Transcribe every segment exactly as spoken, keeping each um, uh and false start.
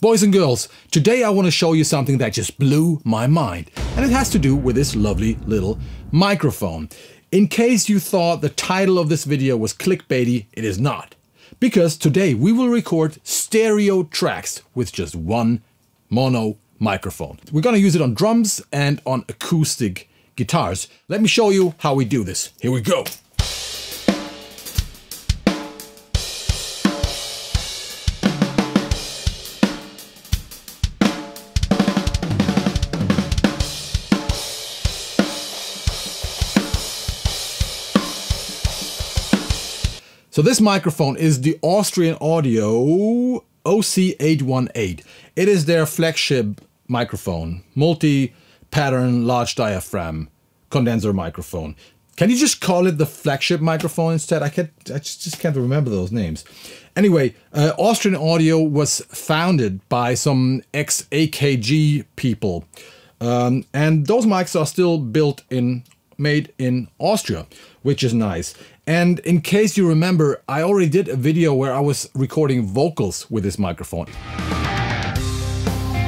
Boys and girls, today I want to show you something that just blew my mind, and it has to do with this lovely little microphone. In case you thought the title of this video was clickbaity, it is not. Because today we will record stereo tracks with just one mono microphone. We're going to use it on drums and on acoustic guitars. Let me show you how we do this. Here we go. So this microphone is the Austrian Audio O C eight one eight. It is their flagship microphone, multi-pattern, large diaphragm, condenser microphone. Can you just call it the flagship microphone instead? I can't, I just, just can't remember those names. Anyway, uh, Austrian Audio was founded by some ex-A K G people, um, and those mics are still built in, made in Austria, which is nice. And in case you remember, I already did a video where I was recording vocals with this microphone.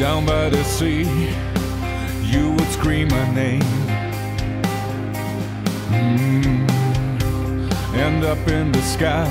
Down by the sea, you would scream my name. Mm. And up in the sky,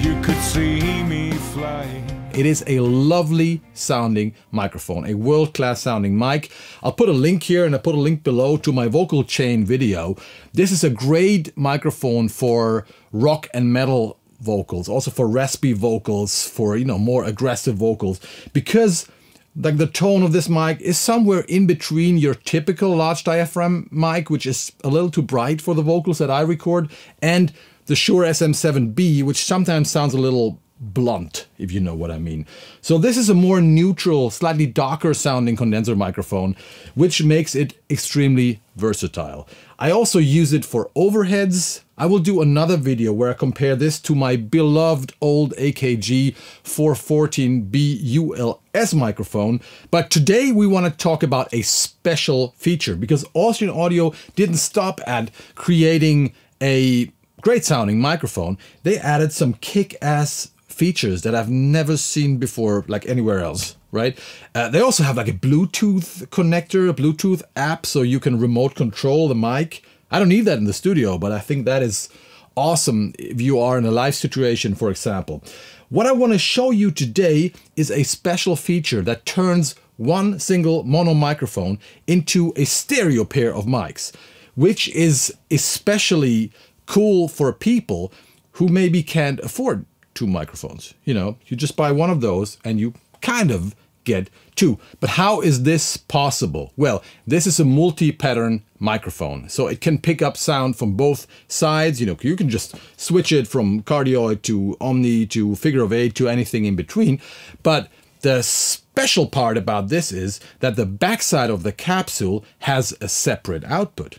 you could see me flying. It is a lovely sounding microphone, a world-class sounding mic. I'll put a link here and I'll put a link below to my vocal chain video. This is a great microphone for rock and metal vocals, also for raspy vocals, for, you know, more aggressive vocals, because like the tone of this mic is somewhere in between your typical large diaphragm mic, which is a little too bright for the vocals that I record, and the Shure S M seven B, which sometimes sounds a little blunt, if you know what I mean. So this is a more neutral, slightly darker sounding condenser microphone, which makes it extremely versatile. I also use it for overheads. I will do another video where I compare this to my beloved old A K G four fourteen B U L S microphone. But today we want to talk about a special feature, because Austrian Audio didn't stop at creating a great sounding microphone. They added some kick-ass features that I've never seen before, like anywhere else, right? Uh, they also have like a Bluetooth connector, a Bluetooth app, so you can remote control the mic. I don't need that in the studio, but I think that is awesome if you are in a live situation, for example. What I want to show you today is a special feature that turns one single mono microphone into a stereo pair of mics, which is especially cool for people who maybe can't afford two microphones. You know, you just buy one of those and you kind of get two. But how is this possible? Well, this is a multi-pattern microphone, so it can pick up sound from both sides. You know, you can just switch it from cardioid to omni to figure of eight to anything in between. But the special part about this is that the backside of the capsule has a separate output.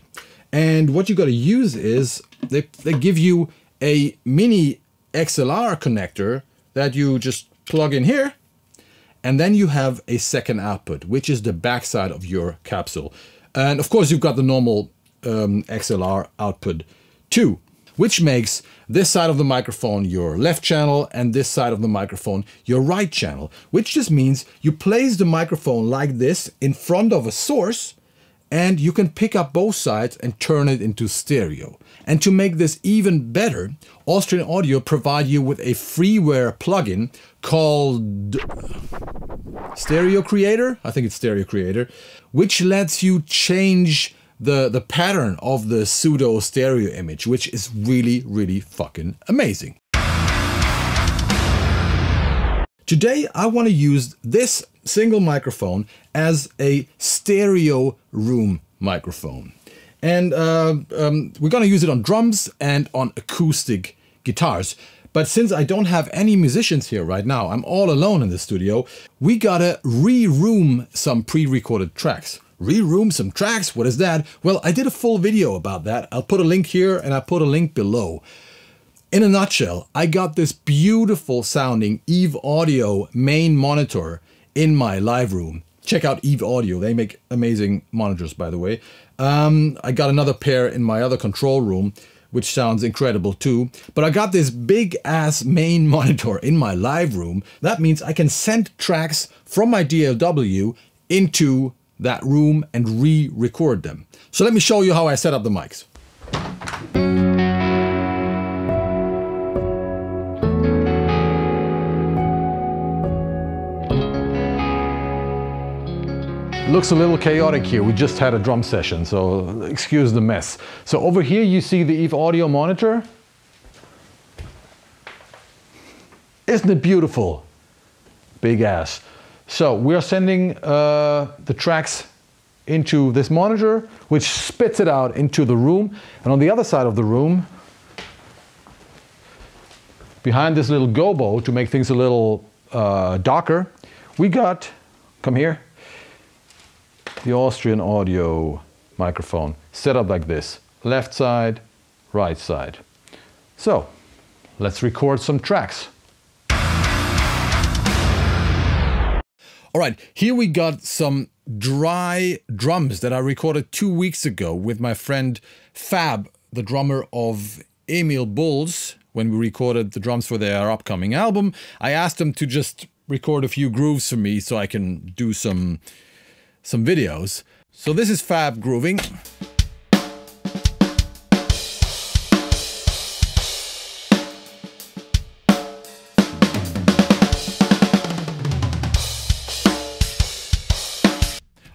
And what you got to use is they, they give you a mini X L R connector that you just plug in here, and then you have a second output, which is the backside of your capsule. And of course you've got the normal um, X L R output too, which makes this side of the microphone your left channel and this side of the microphone your right channel, which just means you place the microphone like this in front of a source and you can pick up both sides and turn it into stereo. And to make this even better, Austrian Audio provide you with a freeware plugin called Stereo Creator, I think it's Stereo Creator, which lets you change the, the pattern of the pseudo stereo image, which is really, really fucking amazing. Today, I want to use this single microphone as a stereo room microphone. And uh, um, we're going to use it on drums and on acoustic guitars. But since I don't have any musicians here right now, I'm all alone in the studio, we gotta re-room some pre-recorded tracks. Re-room some tracks? What is that? Well, I did a full video about that. I'll put a link here and I'll put a link below. In a nutshell, I got this beautiful sounding EVE Audio main monitor in my live room. Check out EVE Audio. They make amazing monitors, by the way. Um, I got another pair in my other control room, which sounds incredible too. But I got this big ass main monitor in my live room. That means I can send tracks from my D A W into that room and re-record them. So let me show you how I set up the mics. Looks a little chaotic here. We just had a drum session, so excuse the mess. So over here you see the EVE audio monitor. Isn't it beautiful? Big ass. So we are sending uh, the tracks into this monitor, which spits it out into the room. And on the other side of the room, behind this little gobo, to make things a little uh, darker, we got, come here, the Austrian Audio microphone set up like this, left side, right side. So let's record some tracks. All right, here we got some dry drums that I recorded two weeks ago with my friend Fab, the drummer of Emil Bulls, when we recorded the drums for their upcoming album. I asked him to just record a few grooves for me so I can do some some videos. So this is Fab grooving.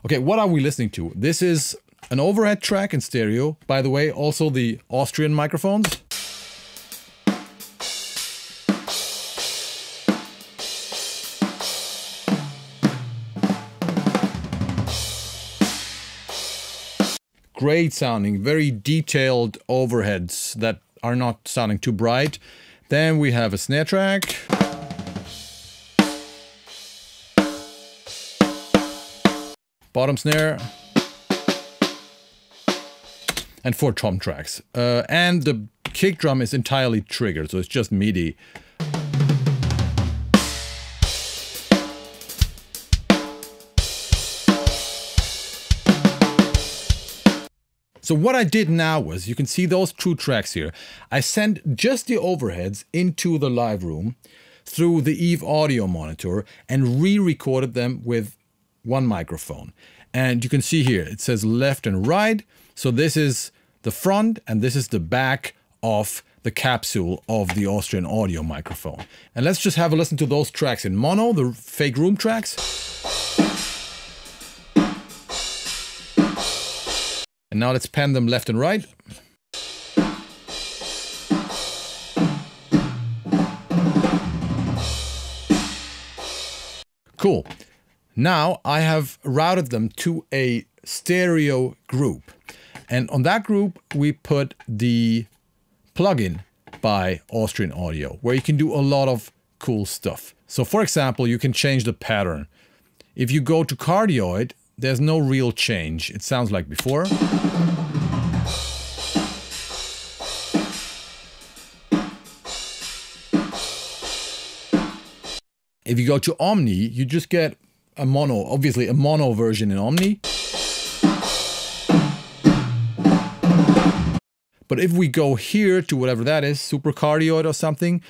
Okay, what are we listening to? This is an overhead track in stereo, by the way, also the Austrian microphones. Great sounding, very detailed overheads that are not sounding too bright. Then we have a snare track. Bottom snare. And four tom tracks. Uh, and the kick drum is entirely triggered, so it's just MIDI. So what I did now was, you can see those two tracks here. I sent just the overheads into the live room through the EVE audio monitor and re-recorded them with one microphone. And you can see here, it says left and right. So this is the front and this is the back of the capsule of the Austrian Audio microphone. And let's just have a listen to those tracks in mono, the fake room tracks. And now let's pan them left and right. Cool. Now I have routed them to a stereo group. And on that group, we put the plugin by Austrian Audio, where you can do a lot of cool stuff. So for example, you can change the pattern. If you go to cardioid, there's no real change. It sounds like before. If you go to Omni, you just get a mono, obviously a mono version in Omni. But if we go here to whatever that is, super cardioid or something,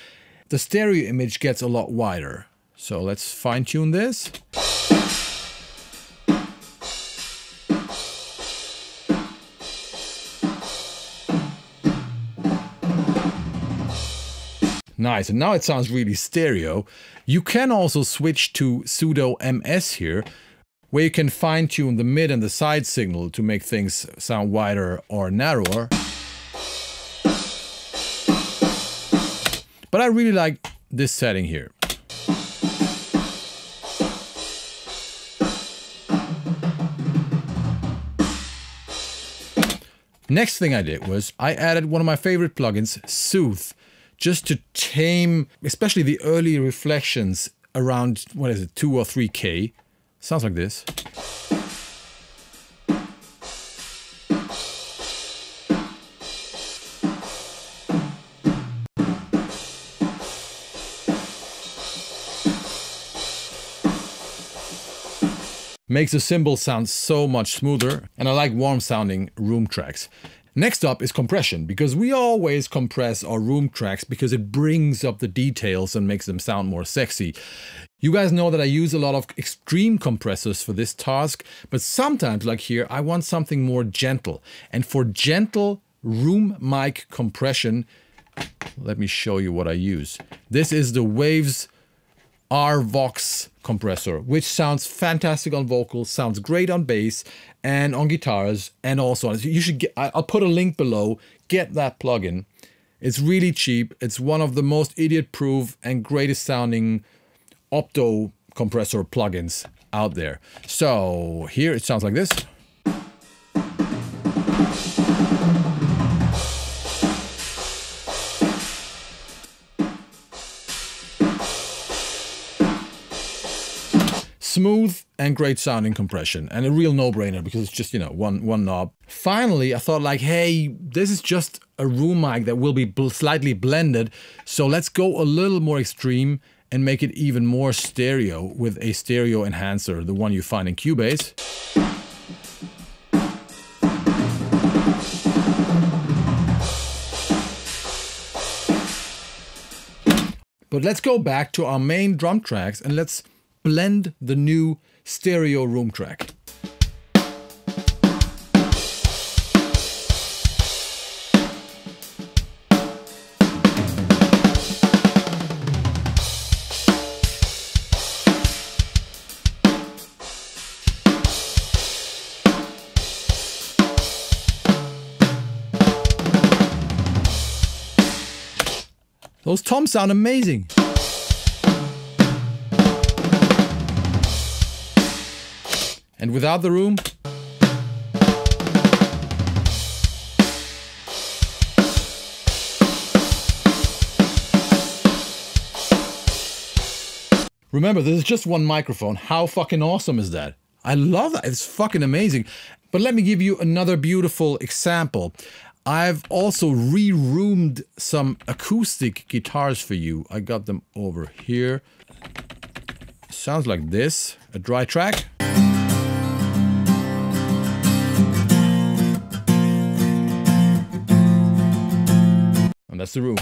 the stereo image gets a lot wider. So let's fine tune this. Nice, and now it sounds really stereo. You can also switch to pseudo M S here, where you can fine tune the mid and the side signal to make things sound wider or narrower. But I really like this setting here. Next thing I did was I added one of my favorite plugins, Soothe, just to tame, especially the early reflections around, what is it, two or three K. Sounds like this. Makes the cymbal sound so much smoother, and I like warm sounding room tracks. Next up is compression, because we always compress our room tracks because it brings up the details and makes them sound more sexy. You guys know that I use a lot of extreme compressors for this task, but sometimes, like here, I want something more gentle. And for gentle room mic compression, let me show you what I use. This is the Waves R Vox compressor, which sounds fantastic on vocals, sounds great on bass and on guitars and also on. You should get, I'll put a link below, get that plugin. It's really cheap. It's one of the most idiot-proof and greatest sounding opto compressor plugins out there. So here it sounds like this. Smooth and great sounding compression, and a real no-brainer because it's just, you know, one one knob. Finally, I thought like, hey, this is just a room mic that will be bl- slightly blended, so let's go a little more extreme and make it even more stereo with a stereo enhancer, the one you find in Cubase. But let's go back to our main drum tracks and let's blend the new stereo room track. Those toms sound amazing. And without the room, remember, this is just one microphone. How fucking awesome is that? I love that. It's fucking amazing. But let me give you another beautiful example. I've also re-roomed some acoustic guitars for you. I got them over here. Sounds like this, a dry track. That's the room.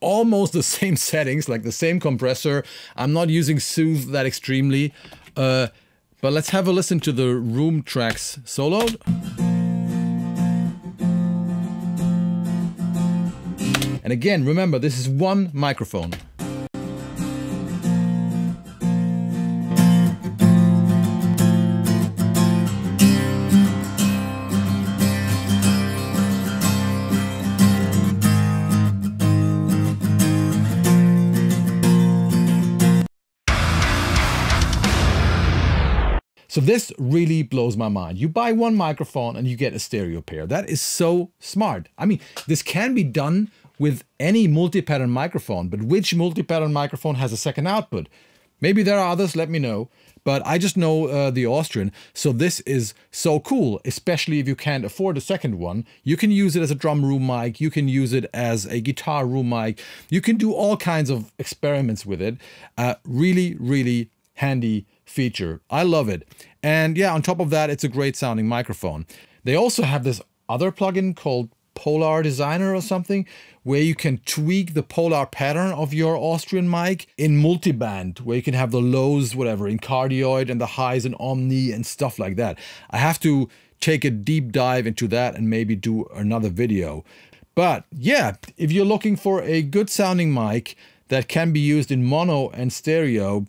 Almost the same settings, like the same compressor. I'm not using Soothe that extremely, uh, but let's have a listen to the room tracks soloed. And again, remember, this is one microphone. So this really blows my mind. You buy one microphone and you get a stereo pair. That is so smart. I mean, this can be done with any multi-pattern microphone, but which multi-pattern microphone has a second output? Maybe there are others, let me know. But I just know uh, the Austrian, so this is so cool, especially if you can't afford a second one. You can use it as a drum room mic, you can use it as a guitar room mic, you can do all kinds of experiments with it. Uh, really, really handy feature. I love it. And yeah, on top of that, it's a great sounding microphone. They also have this other plugin called Polar Designer or something, where you can tweak the polar pattern of your Austrian mic in multiband, where you can have the lows, whatever, in cardioid and the highs in omni and stuff like that. I have to take a deep dive into that and maybe do another video. But yeah, if you're looking for a good sounding mic that can be used in mono and stereo,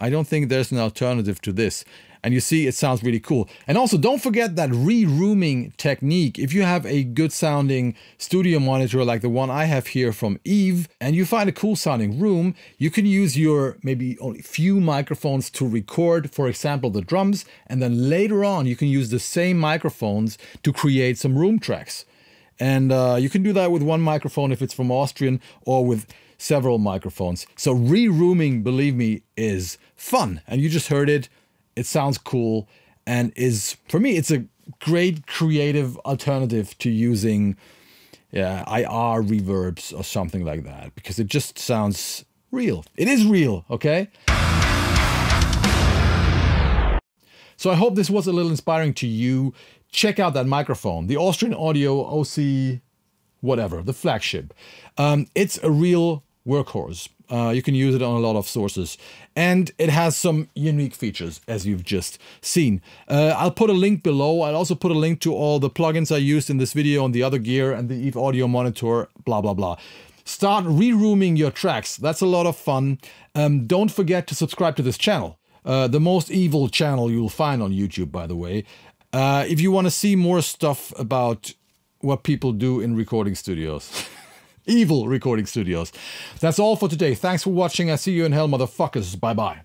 I don't think there's an alternative to this. And you see, it sounds really cool. And also, don't forget that re-rooming technique. If you have a good sounding studio monitor like the one I have here from EVE, and you find a cool sounding room, you can use your maybe only few microphones to record, for example, the drums, and then later on you can use the same microphones to create some room tracks. And uh, you can do that with one microphone if it's from Austrian, or with several microphones. So re-rooming, believe me, is fun. And you just heard it. It sounds cool and is, for me, it's a great creative alternative to using yeah, I R reverbs or something like that, because it just sounds real. It is real, okay? So I hope this was a little inspiring to you. Check out that microphone, the Austrian Audio O C whatever, the flagship. Um, it's a real workhorse. Uh, you can use it on a lot of sources, and it has some unique features, as you've just seen. Uh, I'll put a link below. I'll also put a link to all the plugins I used in this video on the other gear and the EVE audio monitor, blah, blah, blah. Start re-rooming your tracks. That's a lot of fun. Um, don't forget to subscribe to this channel. Uh, the most evil channel you'll find on YouTube, by the way. Uh, if you want to see more stuff about what people do in recording studios. Evil recording studios. That's all for today. Thanks for watching. I see you in hell, motherfuckers. Bye-bye.